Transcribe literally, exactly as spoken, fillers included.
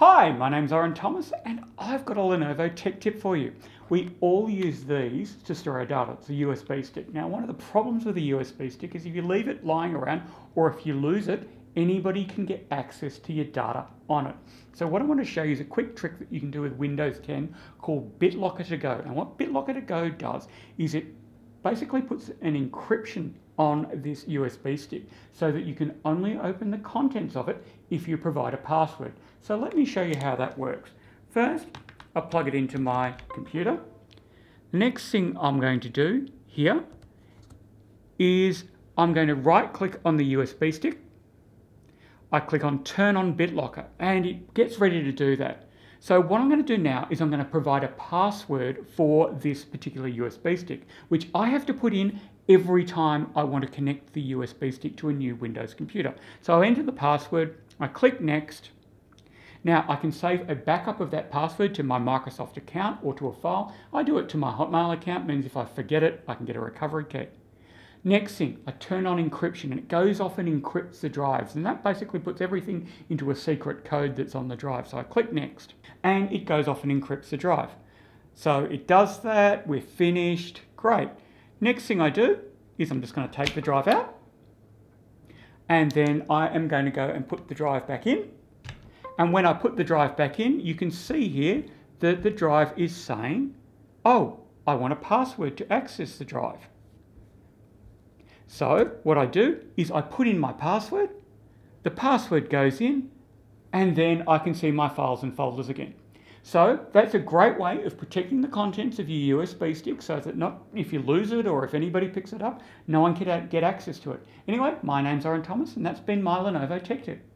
Hi, my name's Orin Thomas and I've got a Lenovo tech tip for you. We all use these to store our data. It's a U S B stick. Now, one of the problems with a U S B stick is if you leave it lying around or if you lose it, anybody can get access to your data on it. So what I want to show you is a quick trick that you can do with Windows ten called BitLocker to Go. And what BitLocker to Go does is it basically puts an encryption on this U S B stick so that you can only open the contents of it if you provide a password. So let me show you how that works. First, I'll plug it into my computer. The next thing I'm going to do here is I'm going to right click on the U S B stick. I click on turn on BitLocker and it gets ready to do that. So what I'm going to do now is I'm going to provide a password for this particular U S B stick, which I have to put in every time I want to connect the U S B stick to a new Windows computer. So I enter the password, I click next. Now I can save a backup of that password to my Microsoft account or to a file. I do it to my Hotmail account, means if I forget it, I can get a recovery key. Next thing, I turn on encryption and it goes off and encrypts the drives, and that basically puts everything into a secret code that's on the drive. So I click next and it goes off and encrypts the drive. So it does that, we're finished, great. Next thing I do is I'm just going to take the drive out and then I am going to go and put the drive back in. And when I put the drive back in, you can see here that the drive is saying, oh, I want a password to access the drive. So what I do is I put in my password, the password goes in, and then I can see my files and folders again. So that's a great way of protecting the contents of your U S B stick so that not if you lose it or if anybody picks it up, no one can get access to it. Anyway, my name's Orin Thomas and that's been my Lenovo Tech Tip.